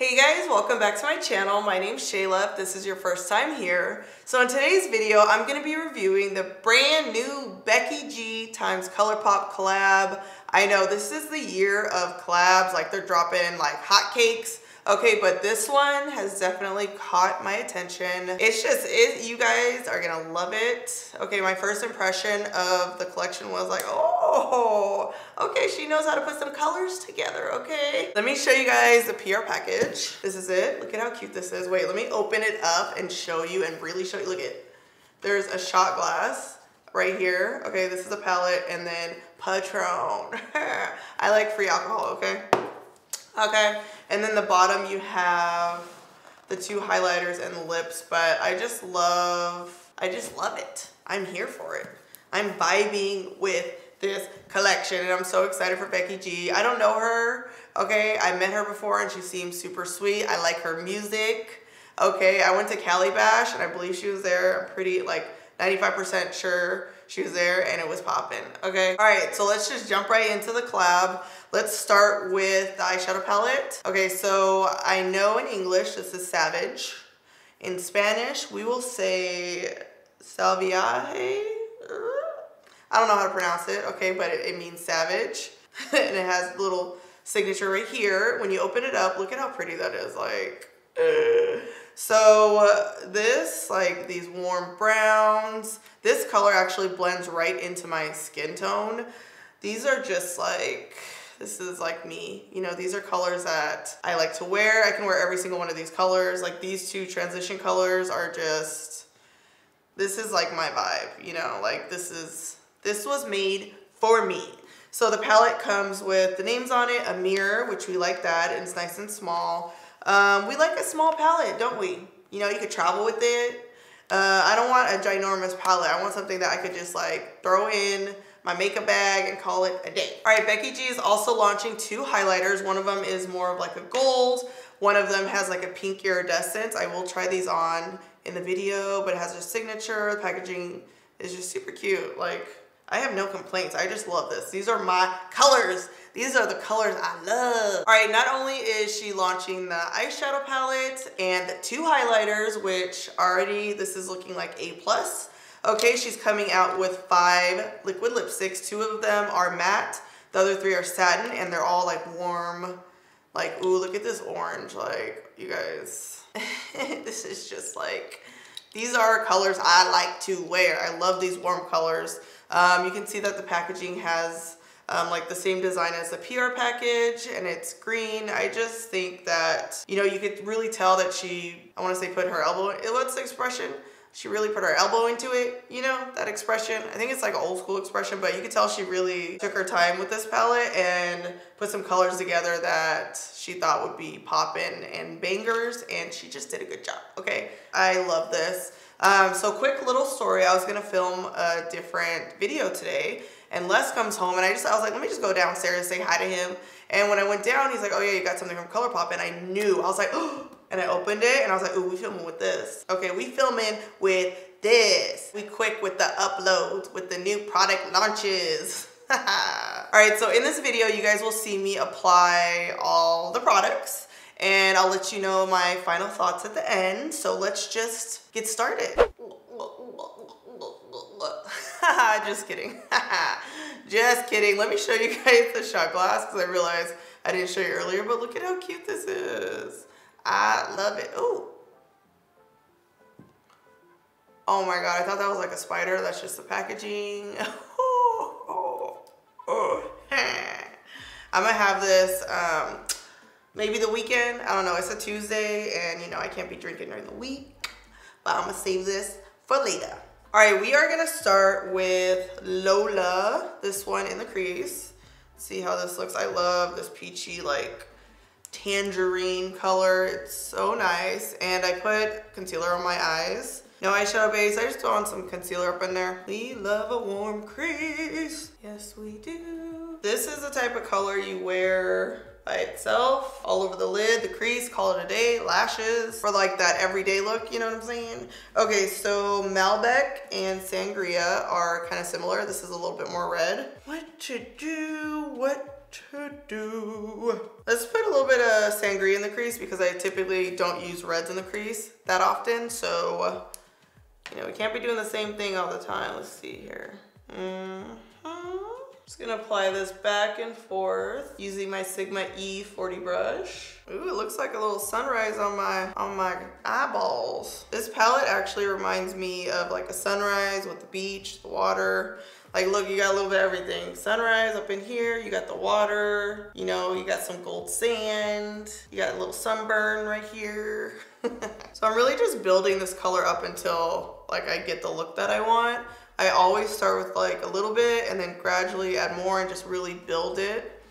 Hey guys, welcome back to my channel. My name's Shayla, if this is your first time here. So in today's video, I'm gonna be reviewing the brand new Becky G times Colourpop collab. I know this is the year of collabs, like they're dropping like hotcakes. Okay, but this one has definitely caught my attention. You guys are gonna love it. Okay, my first impression of the collection was like, oh, okay, she knows how to put some colors together, okay. Let me show you guys the PR package. This is it, look at how cute this is. Wait, let me open it up and show you and really show you, look at, there's a shot glass right here. Okay, this is a palette and then Patron. I like free alcohol, okay. Okay, and then the bottom you have the two highlighters and lips, but I just love it. I'm here for it. I'm vibing with this collection and I'm so excited for Becky G. I don't know her, okay? I met her before and she seems super sweet. I like her music, okay? I went to Cali Bash and I believe she was there. I'm pretty, like 95% sure she was there and it was popping, okay? All right, so let's just jump right into the collab. Let's start with the eyeshadow palette. Okay, so I know in English, this is Savage. In Spanish, we will say Salvaje. I don't know how to pronounce it, okay, but it means savage. And it has a little signature right here. When you open it up, look at how pretty that is, like. So this, like these warm browns, this color actually blends right into my skin tone. These are just like, this is like me. You know, these are colors that I like to wear. I can wear every single one of these colors. Like these two transition colors are just, this is like my vibe, you know, like this was made for me. So the palette comes with the names on it, a mirror, which we like that, and it's nice and small. We like a small palette, don't we? You know, you could travel with it. I don't want a ginormous palette. I want something that I could just like throw in my makeup bag and call it a day. All right, Becky G is also launching two highlighters. One of them is more of like a gold. One of them has like a pink iridescence. I will try these on in the video, but it has her signature. The packaging is just super cute. Like, I have no complaints. I just love this. These are my colors. These are the colors I love. All right, not only is she launching the eyeshadow palette and two highlighters, which already, this is looking like A+. Okay, she's coming out with 5 liquid lipsticks. 2 of them are matte. The other 3 are satin, and they're all like warm. Like, ooh, look at this orange. Like, you guys, this is just like, these are colors I like to wear. I love these warm colors. You can see that the packaging has like the same design as the PR package and it's green. I just think that, you know, you could really tell that she, I want to say put her elbow, what's the expression? She really put her elbow into it, you know, that expression. I think it's like an old school expression, but you can tell she really took her time with this palette and put some colors together that she thought would be poppin' and bangers, and she just did a good job, okay? I love this. So quick little story, I was gonna film a different video today and Les comes home and I was like, let me just go downstairs and say hi to him. And when I went down, he's like, oh yeah, you got something from Colourpop. And I knew, I was like, oh, and I opened it and I was like, ooh, we filming with this. Okay, we filming with this. We quick with the uploads, with the new product launches. All right, so in this video, you guys will see me apply all the products. And I'll let you know my final thoughts at the end. So let's just get started. Just kidding. Just kidding. Let me show you guys the shot glass because I realized I didn't show you earlier, but look at how cute this is. I love it. Oh. Oh my God, I thought that was like a spider. That's just the packaging. I'm gonna have this, maybe the weekend, I don't know, it's a Tuesday and you know, I can't be drinking during the week, but I'm gonna save this for later. All right, we are gonna start with Lola, this one in the crease. See how this looks, I love this peachy like tangerine color, it's so nice. And I put concealer on my eyes. No eyeshadow base, I just throw on some concealer up in there. We love a warm crease, yes we do. This is the type of color you wear by itself, all over the lid, the crease, call it a day, lashes, for like that everyday look, you know what I'm saying? Okay, so Malbec and Sangria are kind of similar. This is a little bit more red. What to do, what to do. Let's put a little bit of sangria in the crease because I typically don't use reds in the crease that often. So, you know, we can't be doing the same thing all the time. Let's see here. Just gonna apply this back and forth using my Sigma E40 brush. Ooh, it looks like a little sunrise on my eyeballs. This palette actually reminds me of like a sunrise with the beach, the water. Like, look, you got a little bit of everything. Sunrise up in here, you got the water, you know, you got some gold sand, you got a little sunburn right here. So I'm really just building this color up until like I get the look that I want. I always start with like a little bit and then gradually add more and just really build it.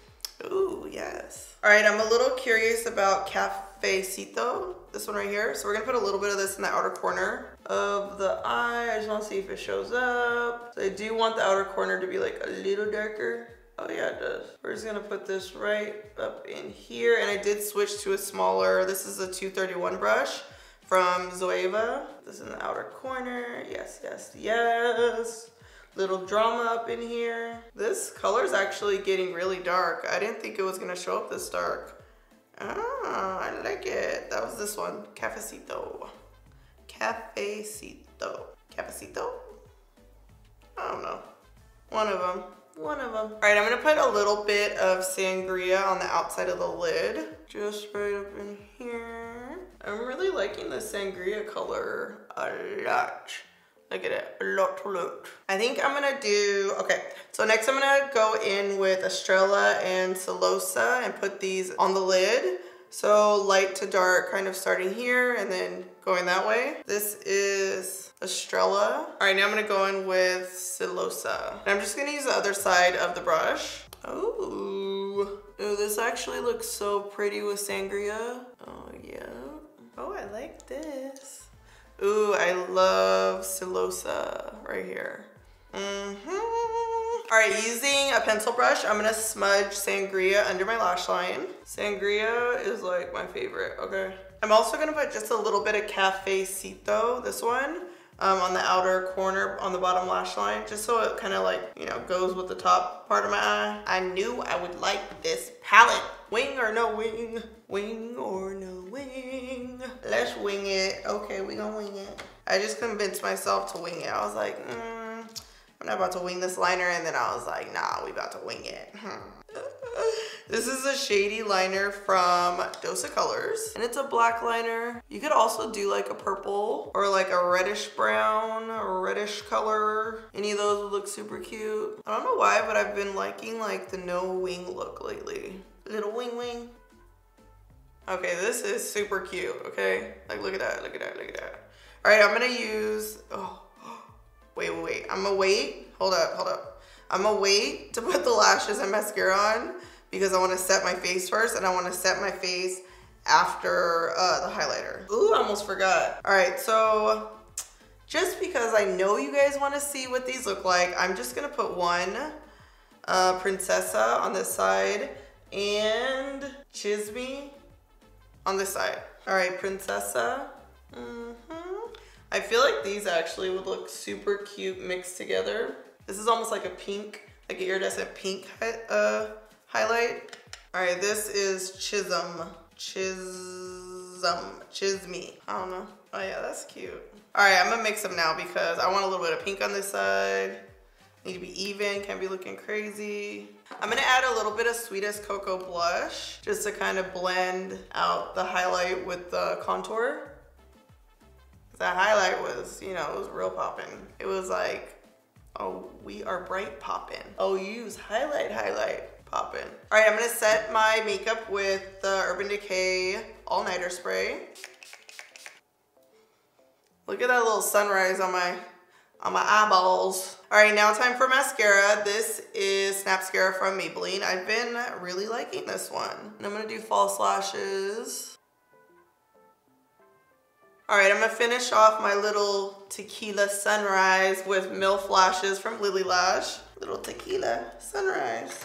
Ooh, yes. All right, I'm a little curious about Cafecito, this one right here. So we're gonna put a little bit of this in the outer corner of the eye. I just wanna see if it shows up. So I do want the outer corner to be like a little darker. Oh yeah, it does. We're just gonna put this right up in here. And I did switch to a smaller, this is a 231 brush from Zoeva. This is in the outer corner. Yes, yes, yes. Little drama up in here. This color is actually getting really dark. I didn't think it was gonna show up this dark. Ah, I like it. That was this one, Cafecito. Cafecito. Cafecito? I don't know. One of them. All right, I'm gonna put a little bit of sangria on the outside of the lid. Just right up in here. I'm really liking the sangria color a lot. Look at it, a lot. I think I'm gonna do, okay. So next I'm gonna go in with Estrella and Celosa and put these on the lid. So light to dark, kind of starting here and then going that way. This is Estrella. All right, now I'm gonna go in with Celosa. And I'm just gonna use the other side of the brush. Oh, this actually looks so pretty with sangria. Oh yeah. Oh, I like this. Ooh, I love Celosa right here. All right, using a pencil brush, I'm gonna smudge sangria under my lash line. Sangria is like my favorite, okay. I'm also gonna put just a little bit of Cafecito, this one, on the outer corner on the bottom lash line, just so it kind of like, you know, goes with the top part of my eye. I knew I would like this palette. Wing or no wing, wing or no wing. Let's wing it. Okay, we gonna wing it. I just convinced myself to wing it. I was like, I'm not about to wing this liner. And then I was like, nah, we about to wing it. This is a shady liner from Dose of Colors. And it's a black liner. You could also do like a purple or like a reddish brown, a reddish color. Any of those would look super cute. I don't know why, but I've been liking like the no wing look lately. Little wing wing. Okay, this is super cute, okay? Like, look at that, look at that, look at that. All right, I'm gonna use, oh, wait. I'm gonna wait, hold up. I'm gonna wait to put the lashes and mascara on because I wanna set my face first and I wanna set my face after the highlighter. Ooh, I almost forgot. All right, so just because I know you guys wanna see what these look like, I'm just gonna put one Princesa on this side and Chisme on this side. All right, Princesa. I feel like these actually would look super cute mixed together. This is almost like a pink, like an iridescent pink highlight. All right, this is Chisme. I don't know. Oh yeah, that's cute. All right, I'm gonna mix them now because I want a little bit of pink on this side. Need to be even, can't be looking crazy. I'm gonna add a little bit of Sweetest Cocoa blush just to kind of blend out the highlight with the contour. That highlight was, you know, it was real popping. It was like, oh, we are bright popping. Oh, you use highlight popping. All right, I'm gonna set my makeup with the Urban Decay All Nighter spray. Look at that little sunrise on my eyeballs. All right, now time for mascara. This is Snapscara from Maybelline. I've been really liking this one. And I'm gonna do false lashes. All right, I'm gonna finish off my little tequila sunrise with MILF lashes from Lily Lash. Little tequila sunrise.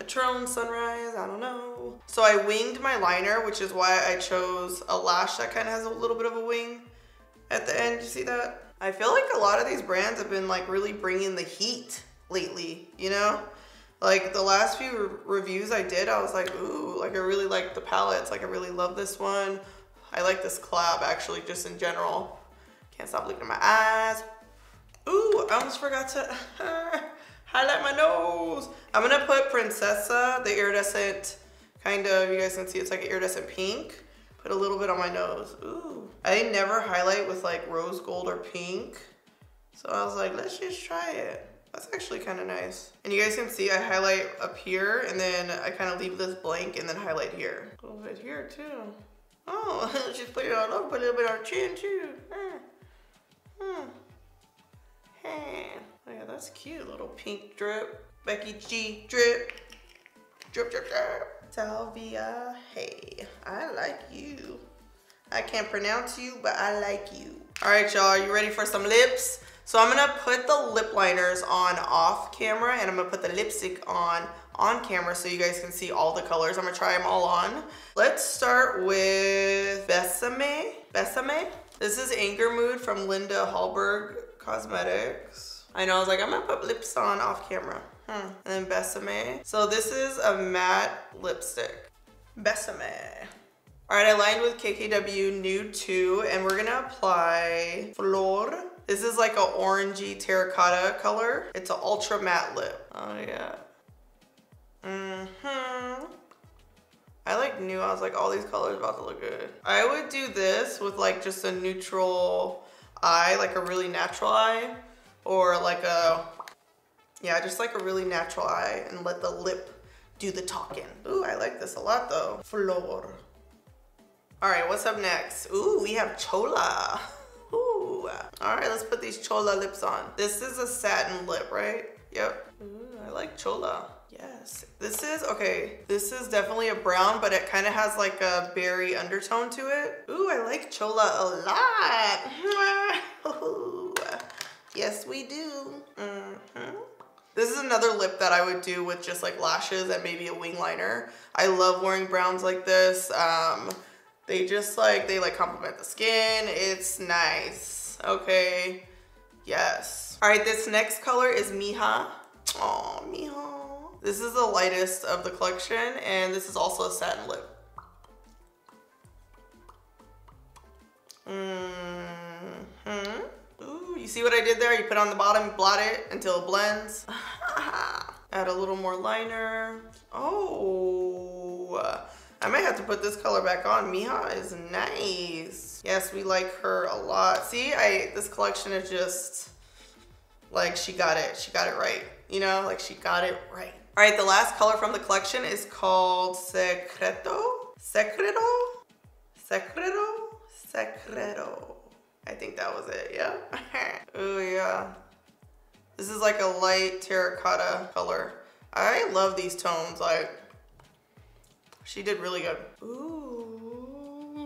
Patron sunrise, I don't know. So I winged my liner, which is why I chose a lash that kind of has a little bit of a wing at the end, you see that? I feel like a lot of these brands have been like really bringing the heat lately, you know? Like the last few reviews I did, I was like, ooh, like I really like the palettes. Like I really love this one. I like this collab actually, just in general. Can't stop looking at my eyes. Ooh, I almost forgot to highlight my nose. I'm gonna put Princesa, the iridescent kind of, you guys can see it's like an iridescent pink. Put a little bit on my nose, ooh. I never highlight with like rose gold or pink. So I was like, let's just try it. That's actually kind of nice. And you guys can see I highlight up here and then I kind of leave this blank and then highlight here. A little bit here too. Oh, she's putting it all up, put a little bit on her chin too. Oh yeah, that's cute, little pink drip. Becky G drip. Drip, drip, drip. Salvia, hey, I like you. I can't pronounce you, but I like you. All right, y'all, are you ready for some lips? So I'm gonna put the lip liners on off camera and I'm gonna put the lipstick on camera so you guys can see all the colors. I'm gonna try them all on. Let's start with Besame. Besame. This is Anger Mood from Linda Hallberg Cosmetics. I know, I was like, I'm gonna put lips on off camera. And then Besame. So this is a matte lipstick. Besame. All right, I lined with KKW Nude 2 and we're gonna apply Flor. This is like an orangey terracotta color. It's an ultra matte lip. Oh yeah. I like knew, I was like, all these colors about to look good. I would do this with like just a neutral eye, like a really natural eye, or like a, yeah, just like a really natural eye and let the lip do the talking. Ooh, I like this a lot though. Flor. All right, what's up next? Ooh, we have Chola. Ooh. All right, let's put these Chola lips on. This is a satin lip, right? Yep. Ooh, I like Chola. Yes, this is, okay, this is definitely a brown, but it kind of has like a berry undertone to it. Ooh, I like Chola a lot. Ooh. Yes, we do. This is another lip that I would do with just like lashes and maybe a wing liner. I love wearing browns like this. They just like, they like compliment the skin. It's nice, okay, yes. All right, this next color is Mija. Oh, Mija. This is the lightest of the collection, and this is also a satin lip. Ooh, you see what I did there? You put it on the bottom, blot it until it blends. Add a little more liner. Oh, I might have to put this color back on. Mija is nice. Yes, we like her a lot. See, this collection is just like, she got it right. You know, like she got it right. All right, the last color from the collection is called Secreto? Secreto? Secreto? Secreto. I think that was it, yeah. Oh yeah. This is like a light terracotta color. I love these tones, like she did really good. Ooh.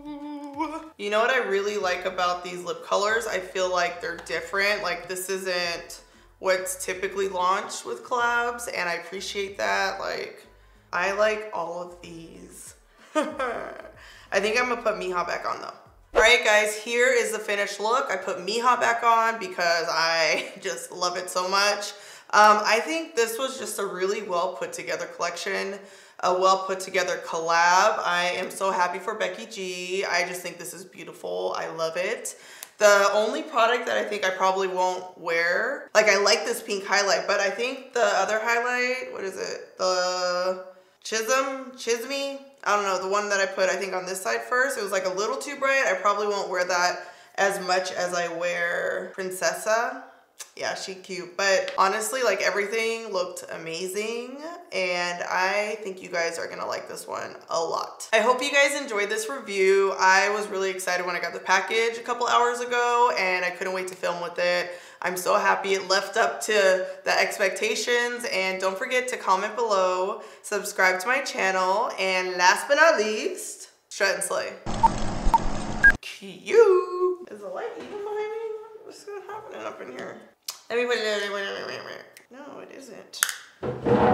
You know what I really like about these lip colors? I feel like they're different, like this isn't what's typically launched with collabs, and I appreciate that. Like, I like all of these. I think I'm gonna put Mija back on though. All right guys, here is the finished look. I put Mija back on because I just love it so much. I think this was just a really well put together collection, a well put together collab. I am so happy for Becky G. I just think this is beautiful, I love it. The only product that I think I probably won't wear, like I like this pink highlight, but I think the other highlight, what is it? The Chisme? I don't know, the one that I put I think on this side first, it was like a little too bright. I probably won't wear that as much as I wear Princesa. Yeah, she cute, but honestly, like everything looked amazing and I think you guys are gonna like this one a lot. I hope you guys enjoyed this review. I was really excited when I got the package a couple hours ago and I couldn't wait to film with it. I'm so happy it lived up to the expectations, and don't forget to comment below, subscribe to my channel, and last but not least, strut and slay. Cute. Is the light even behind me? What's happening up in here? Let me put it. No, it isn't. All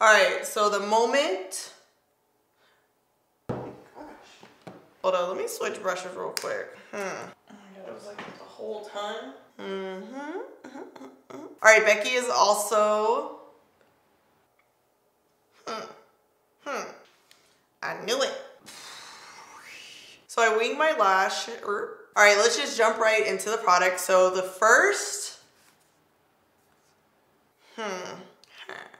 right, so the moment. Oh my gosh. Hold on, let me switch brushes real quick. Oh my God, it was like the whole time. All right, Becky is also I knew it. So I winged my lash. All right, let's just jump right into the product. So the first